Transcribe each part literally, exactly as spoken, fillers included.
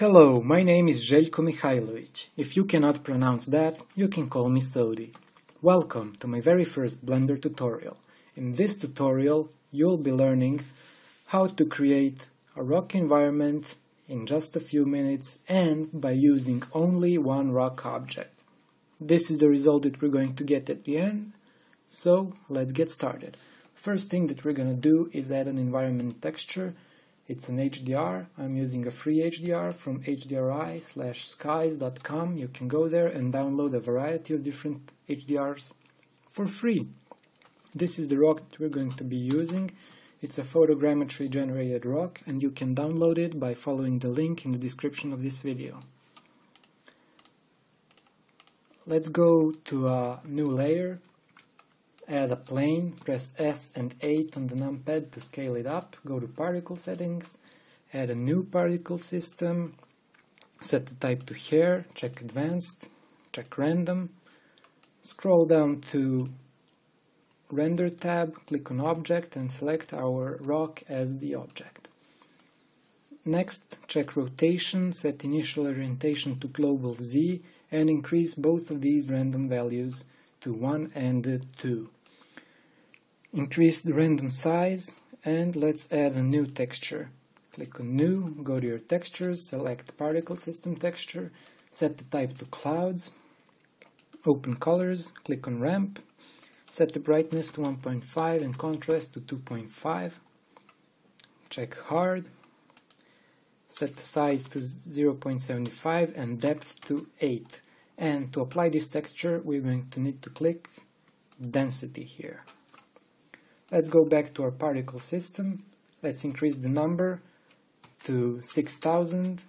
Hello, my name is Željko Mihajlović. If you cannot pronounce that, you can call me Soady. Welcome to my very first Blender tutorial. In this tutorial, you'll be learning how to create a rock environment in just a few minutes and by using only one rock object. This is the result that we're going to get at the end, so let's get started. First thing that we're going to do is add an environment texture. It's an H D R. I'm using a free H D R from h d r i slash skies dot com. You can go there and download a variety of different H D Rs for free. This is the rock that we're going to be using. It's a photogrammetry generated rock, and you can download it by following the link in the description of this video. Let's go to a new layer, add a plane, press S and eight on the numpad to scale it up, go to Particle Settings, add a new particle system, set the type to hair, check Advanced, check Random, scroll down to Render tab, click on Object and select our rock as the object. Next, check Rotation, set Initial Orientation to Global Z and increase both of these random values to one and two. Increase the random size and let's add a new texture. Click on New, go to your textures, select Particle System Texture, set the type to Clouds, open Colors, click on Ramp, set the brightness to one point five and contrast to two point five, check Hard, set the size to zero point seven five and depth to eight. And to apply this texture, we're going to need to click Density here. Let's go back to our particle system. Let's increase the number to six thousand.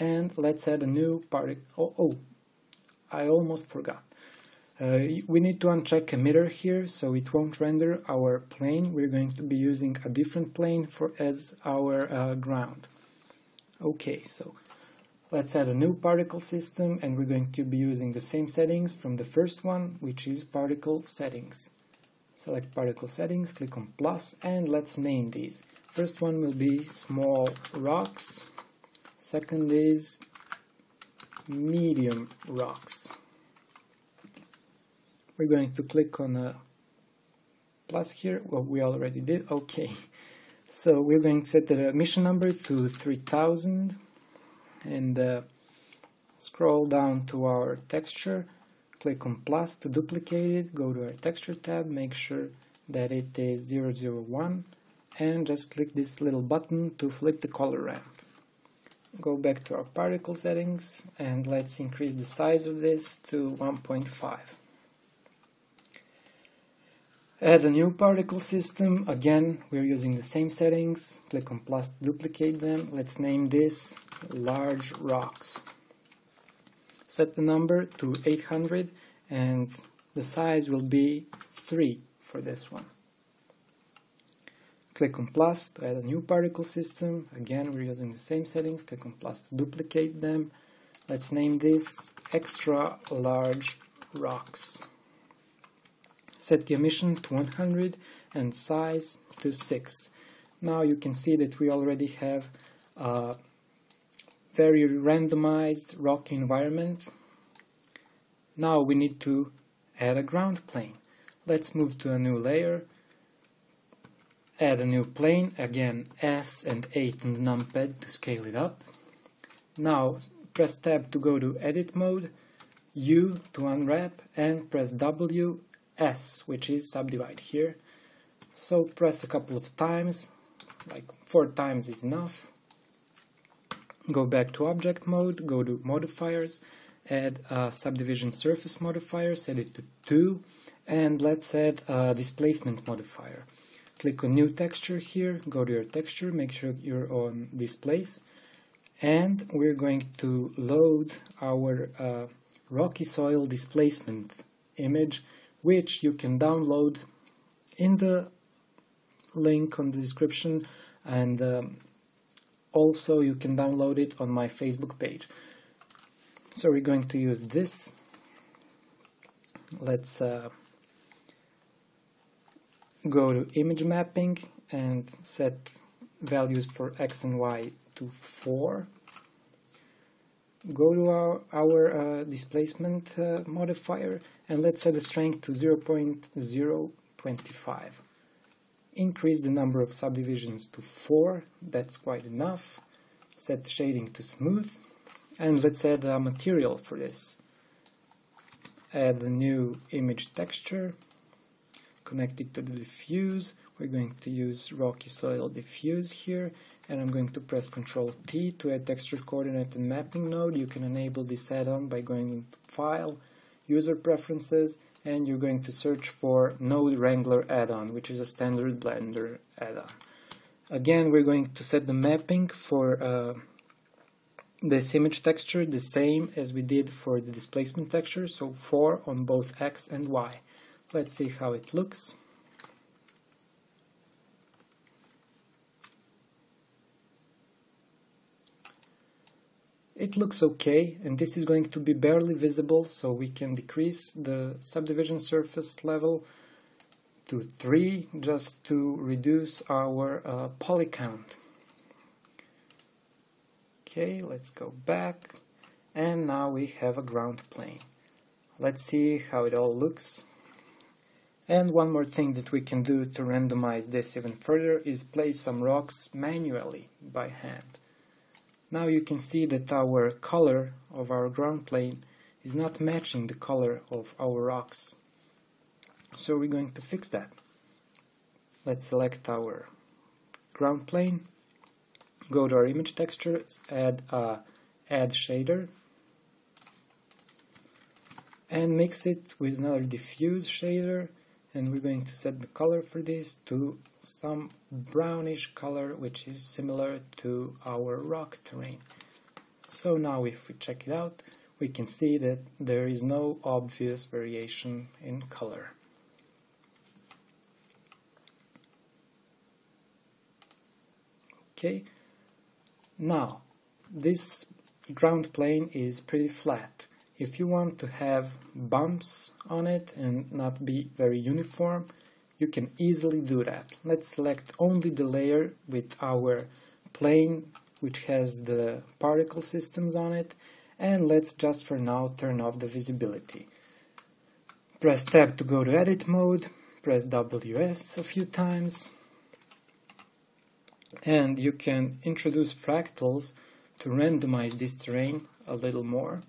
And let's add a new particle. Oh, oh, I almost forgot. Uh, we need to uncheck emitter here, so it won't render our plane. We're going to be using a different plane for as our uh, ground. Okay, so let's add a new particle system, and we're going to be using the same settings from the first one, which is Particle Settings. Select Particle Settings, click on plus, and let's name these. First one will be Small Rocks, second is Medium Rocks. We're going to click on a plus here. Well, we already did, okay. So we're going to set the emission number to three thousand and uh, scroll down to our texture, click on plus to duplicate it, go to our texture tab, make sure that it is zero zero one and just click this little button to flip the color ramp. Go back to our particle settings and let's increase the size of this to one point five. Add a new particle system. Again, we're using the same settings. Click on plus to duplicate them. Let's name this Large Rocks. Set the number to eight hundred and the size will be three for this one. Click on plus to add a new particle system. Again, we're using the same settings. Click on plus to duplicate them. Let's name this Extra Large Rocks. Set the emission to one hundred and size to six. Now you can see that we already have a very randomized rock environment. Now we need to add a ground plane. Let's move to a new layer, add a new plane, again S and eight on the numpad to scale it up. Now press tab to go to edit mode, U to unwrap and press W S, which is subdivide here. So press a couple of times, like four times is enough. Go back to object mode, go to modifiers, add a subdivision surface modifier, set it to two, and let's add a displacement modifier. Click on new texture here, go to your texture, make sure you're on displace, and we're going to load our uh, Rocky Soil displacement image, which you can download in the link on the description, and um, also you can download it on my Facebook page. So we're going to use this. Let's uh, go to image mapping and set values for X and Y to four. Go to our, our uh, displacement uh, modifier and let's set the strength to zero point zero two five. Increase the number of subdivisions to four, that's quite enough. Set shading to smooth, and let's add a material for this. Add a new image texture, connect it to the diffuse. We're going to use Rocky Soil Diffuse here, and I'm going to press Ctrl T to add texture coordinate and mapping node. You can enable this add-on by going into File, User Preferences, and you're going to search for Node Wrangler add-on, which is a standard Blender add-on. Again, we're going to set the mapping for uh, this image texture the same as we did for the displacement texture, so four on both X and Y. Let's see how it looks. It looks okay, and this is going to be barely visible, so we can decrease the subdivision surface level to three just to reduce our uh, poly count. Okay, let's go back, and now we have a ground plane. Let's see how it all looks. And one more thing that we can do to randomize this even further is place some rocks manually by hand. Now you can see that our color of our ground plane is not matching the color of our rocks. So we're going to fix that. Let's select our ground plane, go to our image texture, add a add shader, and mix it with another diffuse shader, and we're going to set the color for this to some brownish color, which is similar to our rock terrain. So now if we check it out, we can see that there is no obvious variation in color. Okay, now this ground plane is pretty flat. If you want to have bumps on it and not be very uniform, you can easily do that. Let's select only the layer with our plane which has the particle systems on it, and let's just for now turn off the visibility. Press Tab to go to edit mode, press W S a few times, and you can introduce fractals to randomize this terrain a little more.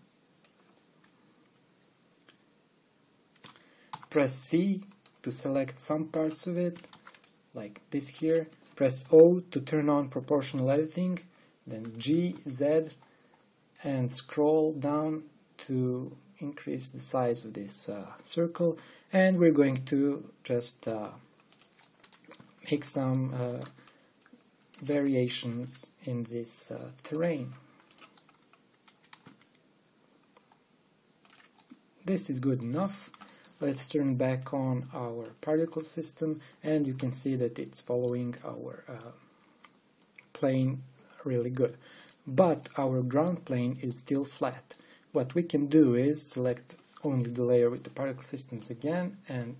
Press C to select some parts of it, like this here. Press O to turn on proportional editing, then G, Z, and scroll down to increase the size of this uh, circle. And we're going to just uh, make some uh, variations in this uh, terrain. This is good enough. Let's turn back on our particle system, and you can see that it's following our uh, plane really good. But our ground plane is still flat. What we can do is select only the layer with the particle systems again and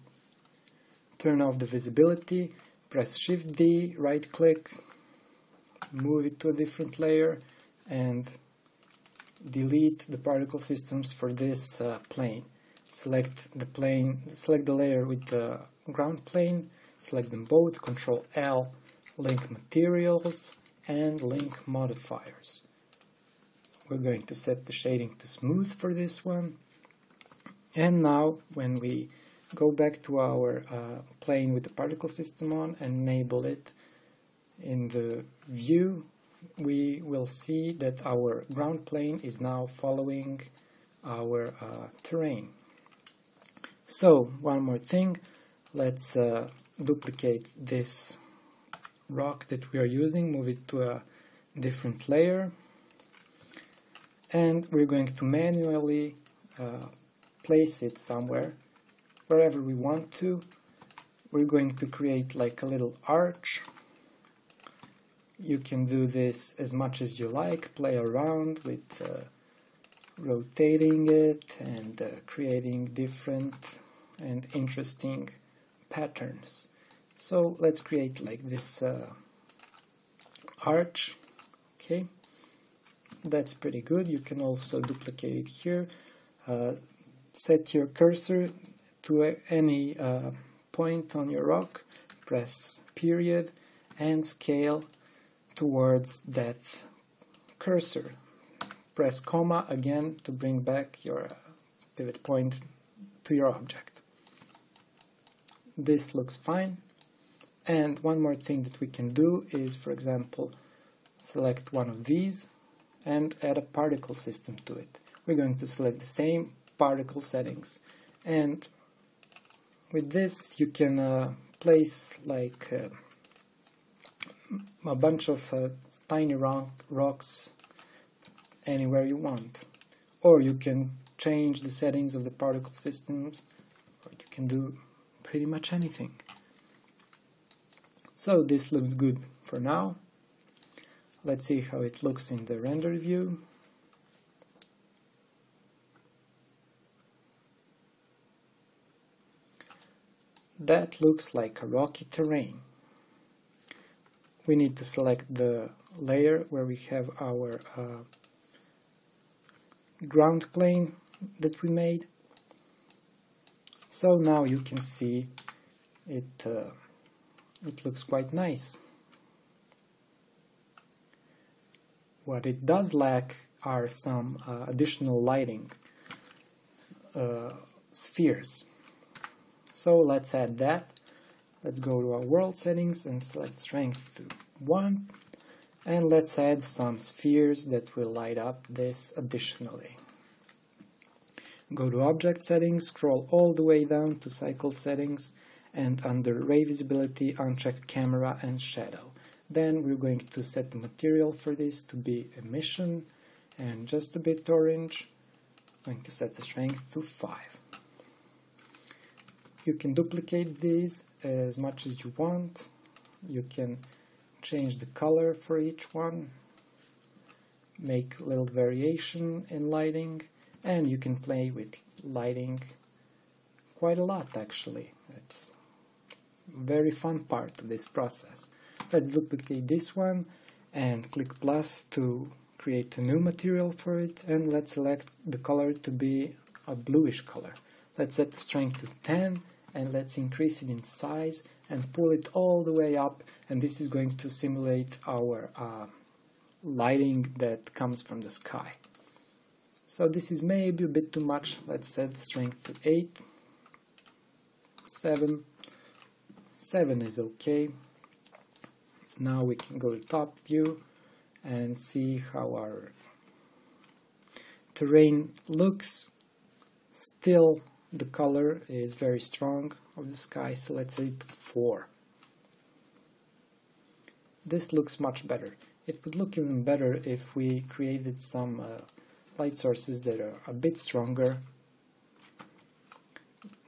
turn off the visibility, press Shift-D, right-click, move it to a different layer, and delete the particle systems for this uh, plane. Select the plane, select the layer with the ground plane, select them both, Control-L, link materials, and link modifiers. We're going to set the shading to smooth for this one. And now, when we go back to our uh, plane with the particle system on and enable it in the view, we will see that our ground plane is now following our uh, terrain. So, one more thing, let's uh, duplicate this rock that we are using, move it to a different layer, and we're going to manually uh, place it somewhere, wherever we want to. We're going to create like a little arch. You can do this as much as you like, play around with uh, rotating it and uh, creating different and interesting patterns. So let's create like this uh, arch. Okay, that's pretty good. You can also duplicate it here. Uh, set your cursor to any uh, point on your rock, press period and scale towards that cursor. Press comma again to bring back your pivot point to your object. This looks fine. And one more thing that we can do is, for example, select one of these and add a particle system to it. We're going to select the same particle settings, and with this you can uh, place like uh, a bunch of uh, tiny rock rocks anywhere you want, or you can change the settings of the particle systems, or you can do pretty much anything. So this looks good for now. Let's see how it looks in the render view. That looks like a rocky terrain. We need to select the layer where we have our uh, ground plane that we made. So now you can see it, uh, it looks quite nice. What it does lack are some uh, additional lighting uh, spheres. So let's add that. Let's go to our world settings and select strength to one, and let's add some spheres that will light up this additionally. Go to object settings, scroll all the way down to cycle settings, and under ray visibility uncheck camera and shadow. Then we're going to set the material for this to be emission and just a bit orange. I'm going to set the strength to five. You can duplicate these as much as you want. You can change the color for each one, make a little variation in lighting, and you can play with lighting quite a lot actually. It's a very fun part of this process. Let's duplicate this one and click plus to create a new material for it, and let's select the color to be a bluish color. Let's set the strength to ten and let's increase it in size and pull it all the way up, and this is going to simulate our uh, lighting that comes from the sky. So this is maybe a bit too much. Let's set the strength to eight, seven, seven is okay. Now we can go to top view and see how our terrain looks. Still the color is very strong of the sky, so let's set it to four. This looks much better. It would look even better if we created some uh, light sources that are a bit stronger.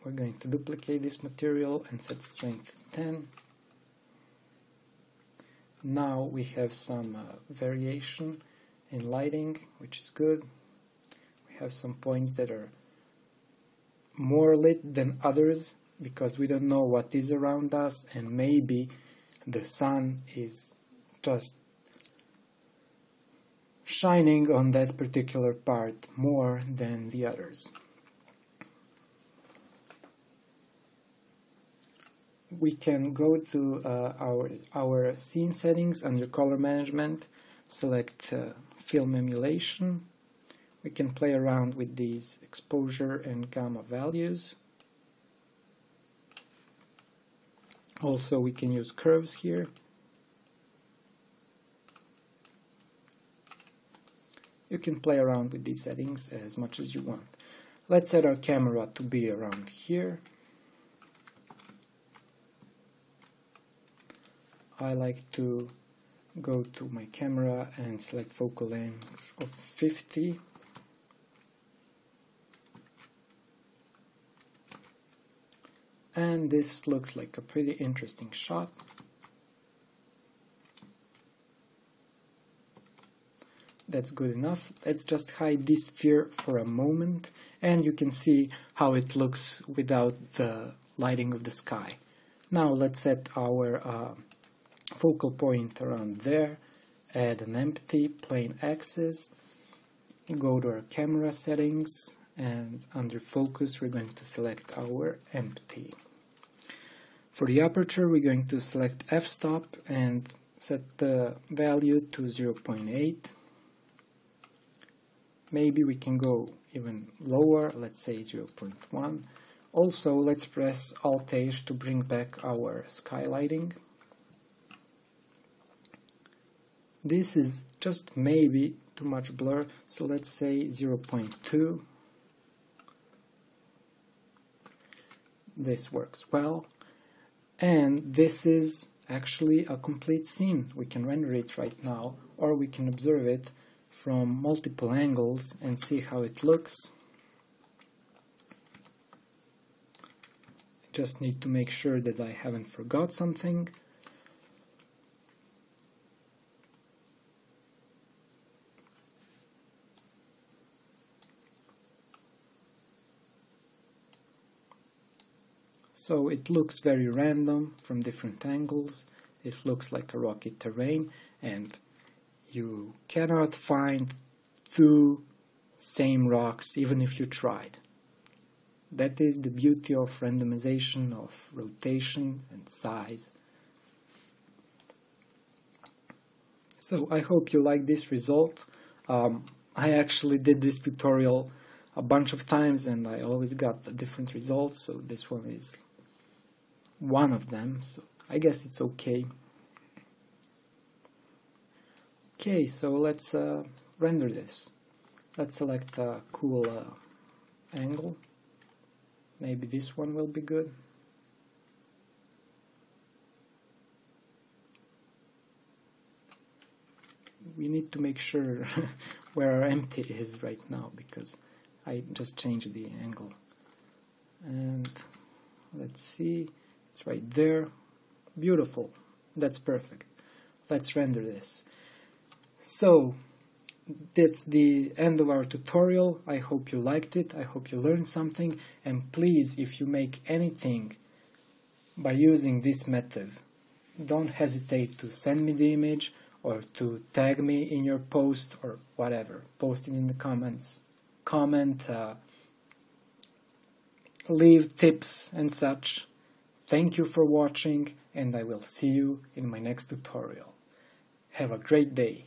We're going to duplicate this material and set the strength to ten. Now we have some uh, variation in lighting, which is good. We have some points that are more lit than others because we don't know what is around us, and maybe the sun is just shining on that particular part more than the others. We can go to uh, our, our scene settings under Color Management, select uh, Film Emulation. We can play around with these exposure and gamma values. Also we can use curves here. You can play around with these settings as much as you want. Let's set our camera to be around here. I like to go to my camera and select focal length of fifty. And this looks like a pretty interesting shot. That's good enough. Let's just hide this sphere for a moment, and you can see how it looks without the lighting of the sky. Now let's set our uh, focal point around there, add an empty plane axis, go to our camera settings, and under focus we're going to select our empty. For the aperture we're going to select f-stop and set the value to zero point eight. Maybe we can go even lower, let's say zero point one. Also, let's press Alt H to bring back our skylighting. This is just maybe too much blur, so let's say zero point two. This works well. And this is actually a complete scene. We can render it right now, or we can observe it from multiple angles and see how it looks. Just need to make sure that I haven't forgot something. So it looks very random from different angles. It looks like a rocky terrain, and you cannot find two same rocks even if you tried. That is the beauty of randomization, of rotation and size. So I hope you like this result. Um, I actually did this tutorial a bunch of times and I always got different results, so this one is one of them, so I guess it's okay. Okay, so let's uh, render this. Let's select a cool uh, angle. Maybe this one will be good. We need to make sure where our empty is right now, because I just changed the angle. And let's see, it's right there. Beautiful, that's perfect. Let's render this. So that's the end of our tutorial. I hope you liked it, I hope you learned something, and please, if you make anything by using this method, don't hesitate to send me the image or to tag me in your post or whatever. Post it in the comments. Comment, uh, leave tips and such. Thank you for watching, and I will see you in my next tutorial. Have a great day!